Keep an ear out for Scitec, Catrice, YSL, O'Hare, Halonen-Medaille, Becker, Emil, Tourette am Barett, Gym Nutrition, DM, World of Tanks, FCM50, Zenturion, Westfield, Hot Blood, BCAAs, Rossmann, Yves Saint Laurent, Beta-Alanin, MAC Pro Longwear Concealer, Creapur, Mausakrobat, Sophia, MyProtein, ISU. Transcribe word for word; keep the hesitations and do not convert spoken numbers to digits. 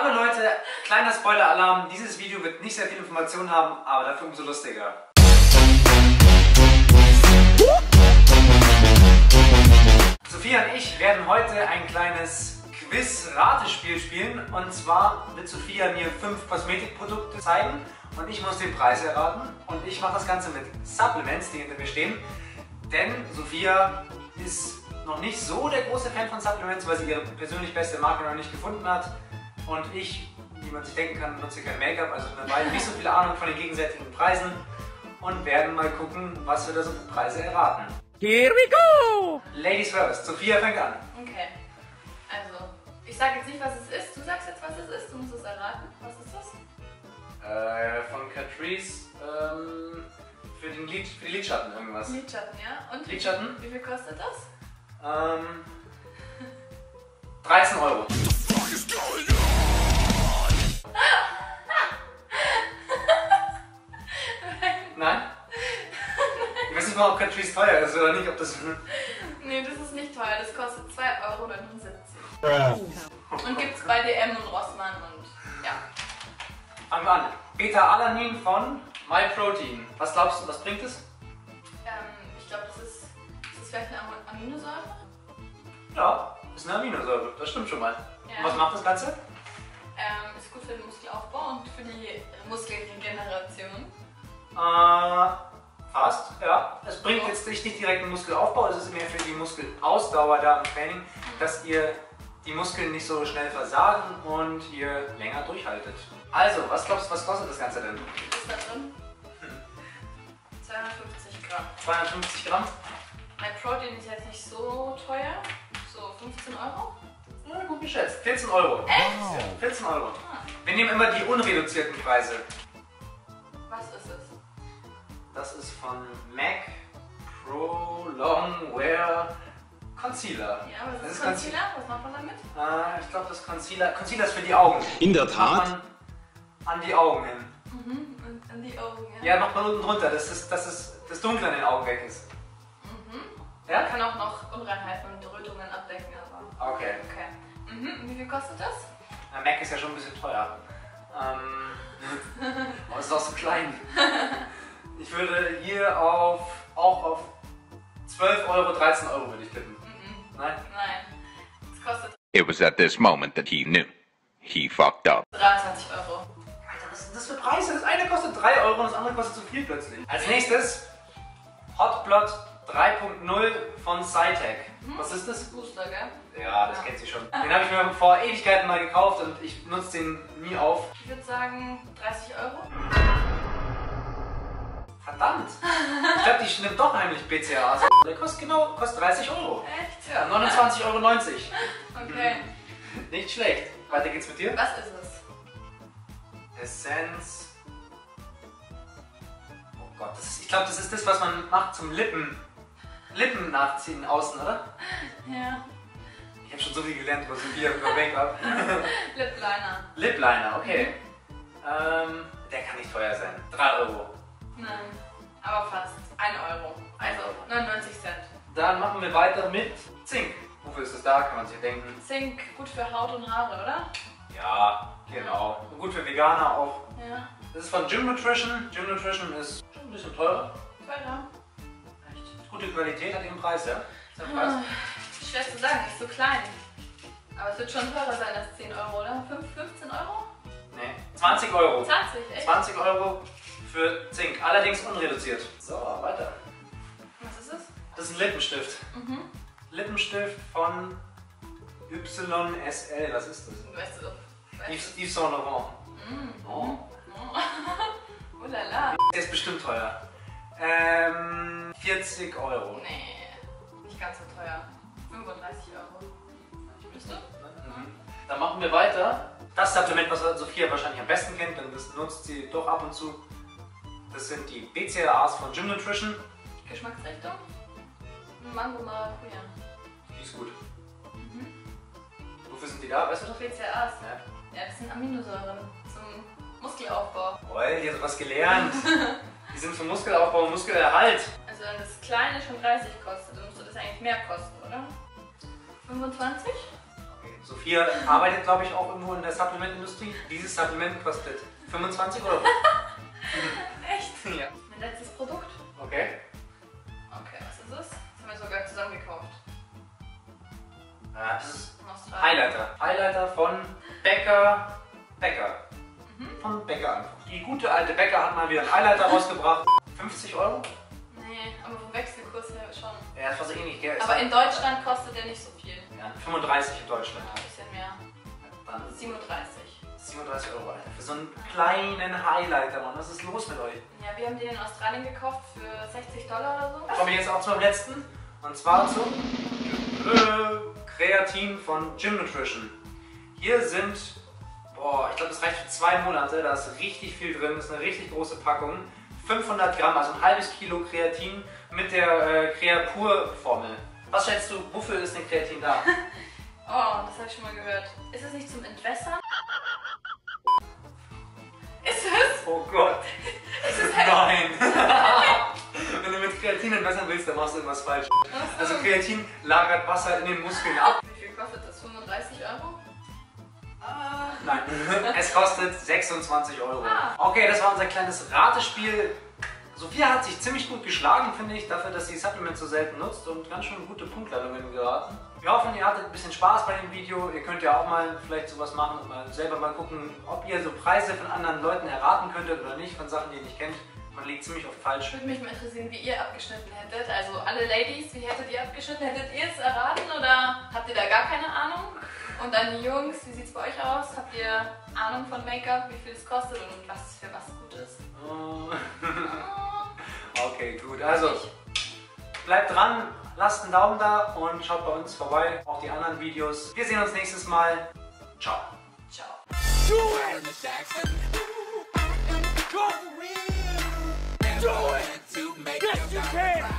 Aber Leute, kleiner Spoiler-Alarm, dieses Video wird nicht sehr viel Information haben, aber dafür umso lustiger. Sophia und ich werden heute ein kleines Quiz-Ratespiel spielen. Und zwar wird Sophia mir fünf Kosmetikprodukte zeigen und ich muss den Preis erraten. Und ich mache das Ganze mit Supplements, die hinter mir stehen. Denn Sophia ist noch nicht so der große Fan von Supplements, weil sie ihre persönlich beste Marke noch nicht gefunden hat. Und ich, wie man sich denken kann, nutze kein Make-up, also wir beide nicht so viel Ahnung von den gegenseitigen Preisen und werden mal gucken, was wir da so für Preise erraten. Here we go! Ladies first, Sophia fängt an. Okay, also ich sage jetzt nicht, was es ist, du sagst jetzt, was es ist, du musst es erraten. Was ist das? Äh, von Catrice, ähm, für, den Lid, für die Lidschatten irgendwas. Lidschatten, ja. Und Lidschatten? Wie viel kostet das? Ähm, dreizehn Euro. Nein? Ich weiß nicht mal, ob Catrice teuer ist oder nicht, ob das... Nee, das ist nicht teuer, das kostet zwei Euro neunundsiebzig. Und gibt's bei D M und Rossmann und... ja. Fangen wir an. Beta-Alanin von MyProtein. Was glaubst du, was bringt es? Ähm, ich glaube, das ist... Ist das vielleicht eine Aminosäure? Ja, ist eine Aminosäure, das stimmt schon mal. Ja. Was macht das Ganze? Ähm, ist gut für den Muskelaufbau und für die Muskelregeneration. Äh, fast, ja. Es bringt jetzt nicht direkt einen Muskelaufbau, es ist mehr für die Muskelausdauer da im Training, dass ihr die Muskeln nicht so schnell versagen und ihr länger durchhaltet. Also, was glaubst du, was kostet das Ganze denn? Was ist da drin? Hm. zweihundertfünfzig Gramm. zweihundertfünfzig Gramm? Mein Protein ist jetzt nicht so teuer, so fünfzehn Euro. Na, gut geschätzt, vierzehn Euro. Echt? Ja, vierzehn Euro. Ah. Wir nehmen immer die unreduzierten Preise. Was ist es? Das ist von MAC Pro Longwear Concealer. Ja, was ist Concealer? Was macht man damit? Äh, ich glaube, das Concealer... Concealer ist für die Augen. In der Tat. Man an die Augen hin. Mhm, und an die Augen, ja. Ja, macht man unten drunter, dass das, das, das, das Dunkle an den Augen weg ist. Mhm. Ja? Man kann auch noch Unreinheiten und Rötungen abdecken, aber... Okay. Okay. Mhm, wie viel kostet das? Na, MAC ist ja schon ein bisschen teuer. Ähm... oh, ist doch so klein. Ich würde hier auf, auch auf zwölf Euro, dreizehn Euro würde ich tippen. Mm-mm. Nein? Nein. Es kostet... It was at this moment that he knew. He fucked up. dreiundzwanzig Euro. Alter, was sind das für Preise? Das eine kostet drei Euro und das andere kostet zu viel plötzlich. Als nächstes Hot Blood drei punkt null von Scitec. Hm? Was ist das? Booster, gell? Ja, das ja. Kennt sie schon. Den habe ich mir vor Ewigkeiten mal gekauft und ich nutze den nie auf. Ich würde sagen dreißig Euro. Verdammt! Ich glaube, die nimmt doch heimlich B C A As. Der kostet genau kostet dreißig Euro. Echt? Ja, neunundzwanzig Euro neunzig. Okay. Nicht schlecht. Weiter geht's mit dir. Was ist es? Essenz. Oh Gott, das ist, ich glaube, das ist das, was man macht zum Lippen. Lippen nachziehen außen, oder? Ja. Ich habe schon so viel gelernt über Sophia über Make-up. Lip Liner. Lip Liner, okay. Ähm, der kann nicht teuer sein. drei Euro. Nein, aber fast. ein Euro. Also neunundneunzig Cent. Dann machen wir weiter mit Zink. Wofür ist das da, kann man sich denken. Zink, gut für Haut und Haare, oder? Ja, genau. Und gut für Veganer auch. Ja. Das ist von Gym Nutrition. Gym Nutrition ist schon ein bisschen teurer. Teurer. Echt? Gute Qualität hat den Preis, ja? Ist der Preis. Hm, schwer zu sagen, nicht so klein. Aber es wird schon teurer sein als zehn Euro, oder? fünfzehn Euro? Nee, zwanzig Euro. zwanzig, echt? zwanzig Euro. Für Zink, allerdings unreduziert. So, weiter. Was ist es? Das ist ein Lippenstift. Mhm. Lippenstift von Y S L. Was ist das? Weißt du? Yves Saint Laurent. Mm. Oh. Oh la la. Der ist bestimmt teuer. Ähm, vierzig Euro. Nee, nicht ganz so teuer. fünfunddreißig Euro. Bist du? Mhm. Dann machen wir weiter. Das Supplement, was Sophia wahrscheinlich am besten kennt, denn das nutzt sie doch ab und zu. Das sind die B C A As von Gym Nutrition. Geschmacksrichtung? Mango Maracuja. Die ist gut. Mhm. Wofür sind die da? Weißt du das? B C A As. Ja, ja, das sind Aminosäuren zum Muskelaufbau. Boah, die hat was gelernt. Die sind zum Muskelaufbau und Muskelerhalt. Also wenn das kleine schon dreißig kostet, dann müsste das eigentlich mehr kosten, oder? fünfundzwanzig? Okay, Sophia arbeitet, glaube ich, auch irgendwo in der Supplementindustrie. Dieses Supplement kostet fünfundzwanzig Euro. Echt? Ja. Mein letztes Produkt. Okay. Okay, was ist es? Das haben wir sogar zusammen gekauft. Das ist Highlighter. Highlighter von Becker. Becker. Mhm. Von Becker einfach. Die gute alte Becker hat mal wieder einen Highlighter rausgebracht. fünfzig Euro? Nee, aber vom Wechselkurs her schon. Ja, das war so ähnlich, gell? Aber in Deutschland kostet der nicht so viel. Ja, fünfunddreißig in Deutschland. Ja, ein bisschen mehr. Dann siebenunddreißig. siebenunddreißig Euro, Alter. Für so einen kleinen Highlighter, Mann. Was ist los mit euch? Ja, wir haben den in Australien gekauft für sechzig Dollar oder so. Ich komme jetzt auch zum letzten. Und zwar zum Kreatin von Gym Nutrition. Hier sind, boah, ich glaube, das reicht für zwei Monate. Da ist richtig viel drin. Das ist eine richtig große Packung. fünfhundert Gramm, also ein halbes Kilo Kreatin mit der äh, Creapur-Formel. Was schätzt du, wofür ist denn Kreatin da? Oh, das habe ich schon mal gehört. Ist es nicht zum Entwässern? Ist es? Oh Gott. Ist es halt? Nein. Wenn du mit Kreatin entwässern willst, dann machst du irgendwas falsch. Achso. Also Kreatin lagert Wasser in den Muskeln ab. Wie viel kostet das? fünfunddreißig Euro? Ah. Nein. Es kostet sechsundzwanzig Euro. Ah. Okay, das war unser kleines Ratespiel. Sophia hat sich ziemlich gut geschlagen, finde ich, dafür, dass sie Supplements so selten nutzt und ganz schön gute Punktlandungen geraten. Wir hoffen, ihr hattet ein bisschen Spaß bei dem Video. Ihr könnt ja auch mal vielleicht sowas machen und mal selber mal gucken, ob ihr so Preise von anderen Leuten erraten könntet oder nicht, von Sachen, die ihr nicht kennt. Man liegt ziemlich oft falsch. Würde mich mal interessieren, wie ihr abgeschnitten hättet. Also alle Ladies, wie hättet ihr abgeschnitten? Hättet ihr es erraten oder habt ihr da gar keine Ahnung? Und dann die Jungs, wie sieht es bei euch aus? Habt ihr Ahnung von Make-up, wie viel es kostet und was für was gut ist? Oh. Okay, gut. Also, bleibt dran, lasst einen Daumen da und schaut bei uns vorbei. Auch die anderen Videos. Wir sehen uns nächstes Mal. Ciao. Ciao.